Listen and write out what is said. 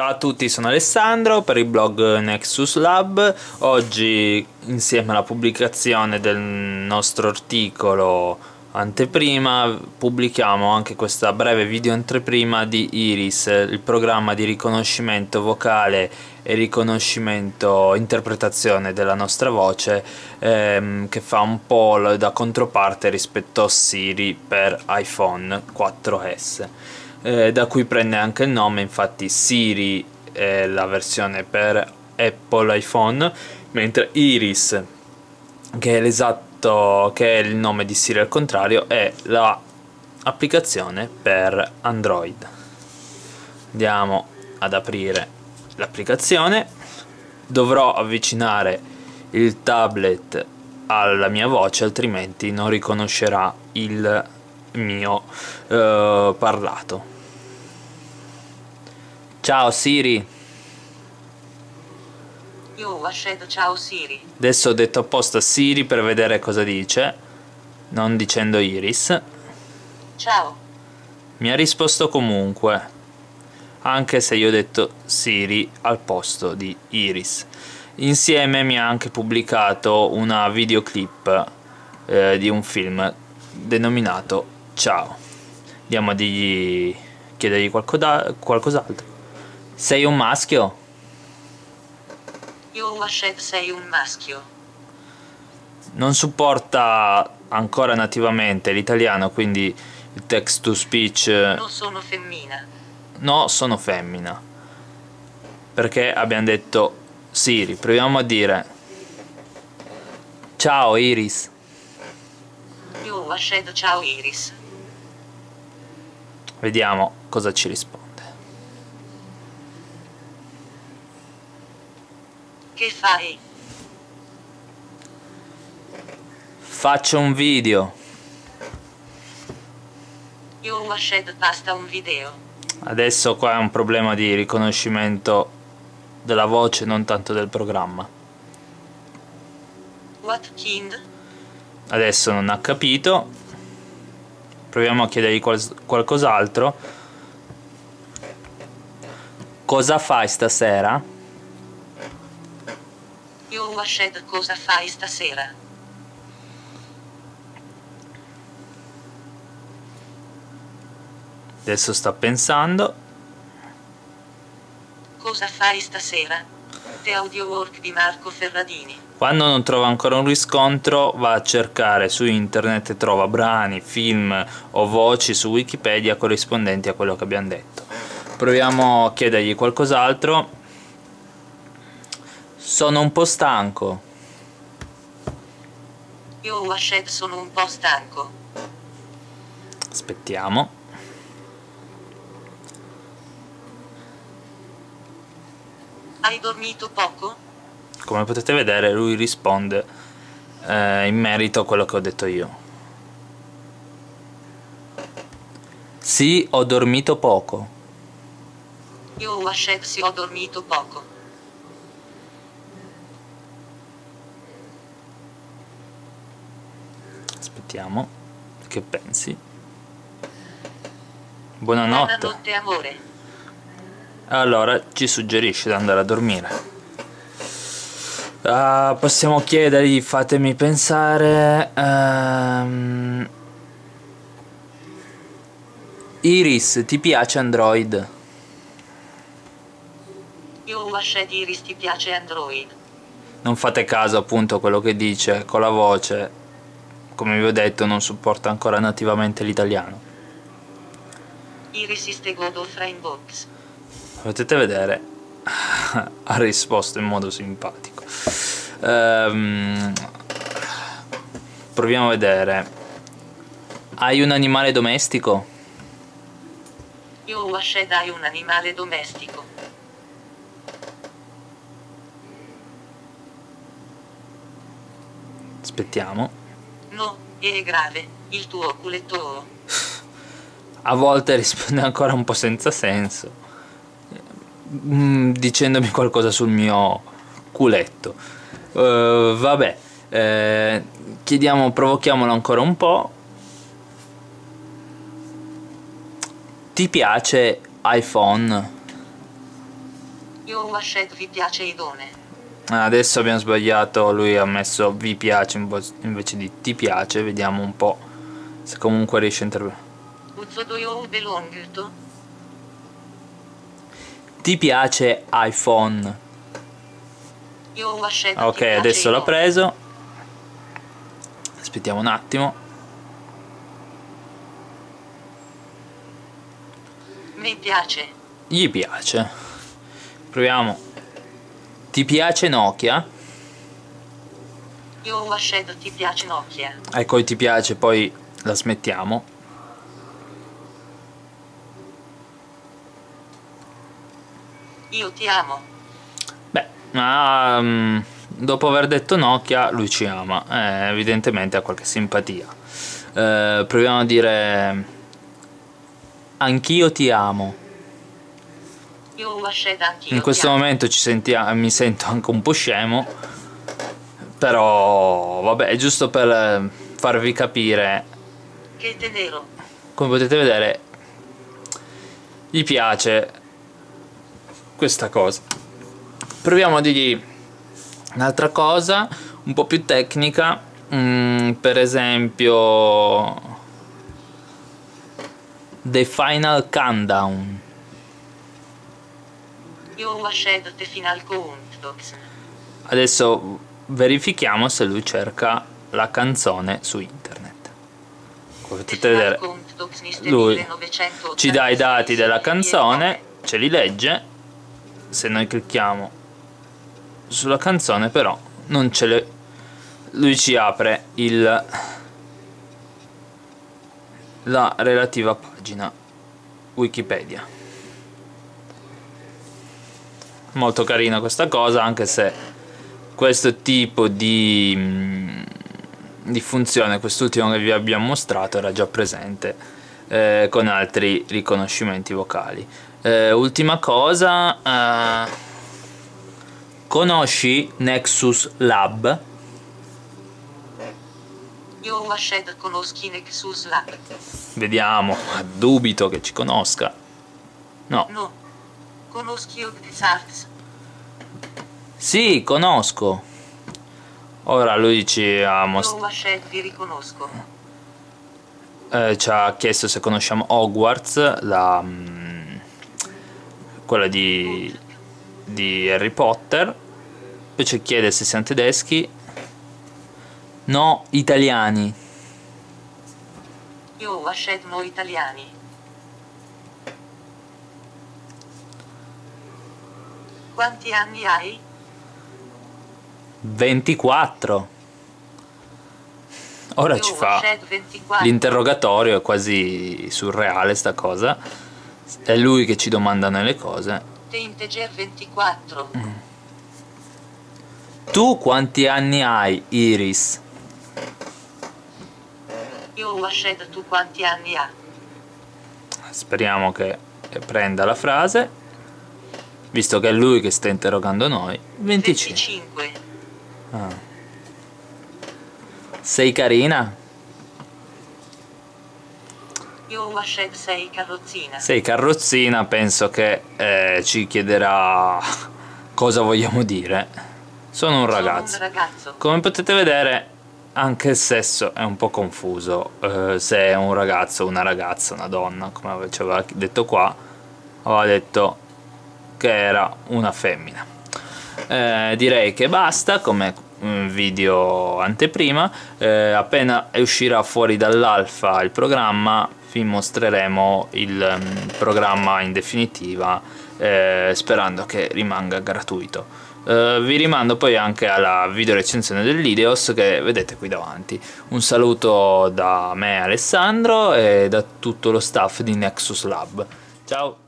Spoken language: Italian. Ciao a tutti, sono Alessandro per il blog Nexus Lab. Oggi, insieme alla pubblicazione del nostro articolo anteprima, pubblichiamo anche questa breve video anteprima di Iris, il programma di riconoscimento vocale e riconoscimento interpretazione della nostra voce che fa un po' da controparte rispetto a Siri per iPhone 4S. Da cui prende anche il nome, infatti Siri è la versione per Apple iPhone, mentre Iris, che è il nome di Siri al contrario, è l'applicazione per Android. Andiamo ad aprire l'applicazione. Dovrò avvicinare il tablet alla mia voce, altrimenti non riconoscerà il mio parlato. Ciao Siri. Io accedo, ciao Siri. Adesso ho detto apposta Siri per vedere cosa dice, non dicendo Iris. Ciao. Mi ha risposto comunque, anche se io ho detto Siri al posto di Iris. Insieme mi ha anche pubblicato una videoclip di un film denominato Ciao. Andiamo a chiedergli qualcos'altro. Sei un maschio? Io sei un maschio. Non supporta ancora nativamente l'italiano, quindi il text to speech. No, sono femmina. No, sono femmina. Perché abbiamo detto Siri. Proviamo a dire ciao Iris. Io accedo, ciao Iris. Vediamo cosa ci risponde. Che fai? Faccio un video. Io accedo, basta un video. Adesso qua è un problema di riconoscimento della voce, non tanto del programma. What kind? Adesso non ha capito. Proviamo a chiedergli qualcos'altro. Cosa fai stasera? Io accedo, cosa fai stasera? Adesso sta pensando. Cosa fai stasera? The Audio Work di Marco Ferradini. Quando non trova ancora un riscontro, va a cercare su internet e trova brani, film o voci su Wikipedia corrispondenti a quello che abbiamo detto. Proviamo a chiedergli qualcos'altro. Sono un po' stanco. Io sono un po' stanco. Aspettiamo. Hai dormito poco? Come potete vedere lui risponde in merito a quello che ho detto io. Sì, ho dormito poco. Io sì, ho dormito poco. Aspettiamo, che pensi? Buonanotte. Buonanotte amore. Allora ci suggerisce di andare a dormire. Possiamo chiedergli, fatemi pensare. Iris, ti piace Android? Io Iris, ti piace Android? Non fate caso appunto a quello che dice con la voce, come vi ho detto non supporta ancora nativamente l'italiano. Iris is godo frameworks. Potete vedere, ha risposto in modo simpatico. Proviamo a vedere. Hai un animale domestico? Io hai un animale domestico. Aspettiamo. No, è grave, il tuo oculetto. A volte risponde ancora un po' senza senso, dicendomi qualcosa sul mio culetto. Vabbè, chiediamo, provochiamolo ancora un po'. Ti piace iPhone? Eurowashed vi piace idone. Adesso abbiamo sbagliato, lui ha messo vi piace invece di ti piace, vediamo un po' se comunque riesce a intervenire. Ti piace iPhone? Ok, adesso l'ha preso. Aspettiamo un attimo. Mi piace. Gli piace. Proviamo. Ti piace Nokia? Io ho scelto ti piace Nokia. Ecco il ti piace, poi la smettiamo. Io ti amo. Beh, ma dopo aver detto Nokia lui ci ama, evidentemente ha qualche simpatia. Proviamo a dire anch'io ti amo. In questo momento ci sentiamo, mi sento anche un po' scemo, però vabbè, è giusto per farvi capire che è vero. Come potete vedere gli piace questa cosa. Proviamo a dirgli un'altra cosa un po' più tecnica, per esempio The Final Countdown. Adesso verifichiamo se lui cerca la canzone su internet. Come potete vedere lui ci dà i dati della canzone, ce li legge. Se noi clicchiamo sulla canzone però non ce le... lui ci apre la relativa pagina Wikipedia. Molto carina questa cosa, anche se questo tipo di funzione, quest'ultimo che vi abbiamo mostrato, era già presente con altri riconoscimenti vocali. Ultima cosa, conosci Nexus Lab? Io conosco Nexus Lab. Vediamo, dubito che ci conosca. No. No. Conosci Hogwarts Arts? Sì, conosco. Ora lui ci ha mostrato. Ci ha chiesto se conosciamo Hogwarts, quella di Harry Potter. Poi ci chiede se siamo tedeschi. No, italiani. Io ho scelto no italiani. Quanti anni hai? 24. Ora ci fa l'interrogatorio, è quasi surreale sta cosa. È lui che ci domanda nelle cose. Integer 24. Tu quanti anni hai, Iris? Io ho scelto tu quanti anni hai. Speriamo che prenda la frase. Visto che è lui che sta interrogando noi. 25. Ah. Sei carina? Io sei carrozzina. Sei carrozzina, penso che ci chiederà cosa vogliamo dire. Sono un ragazzo. Come potete vedere anche il sesso è un po' confuso, se è un ragazzo, una ragazza, una donna, come ci aveva detto qua. Aveva detto che era una femmina. Direi che basta come video anteprima. Appena uscirà fuori dall'alfa il programma vi mostreremo il programma in definitiva, sperando che rimanga gratuito. Vi rimando poi anche alla video recensione dell'Ideos che vedete qui davanti. Un saluto da me Alessandro e da tutto lo staff di Nexus Lab. Ciao!